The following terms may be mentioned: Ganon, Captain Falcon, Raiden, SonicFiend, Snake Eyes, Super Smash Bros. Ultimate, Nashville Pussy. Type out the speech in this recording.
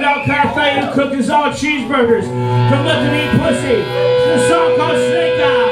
Crocodile Cafe, who cooks all cheeseburgers from Let Them Eat Pussy. It's a song called Snake Eyes.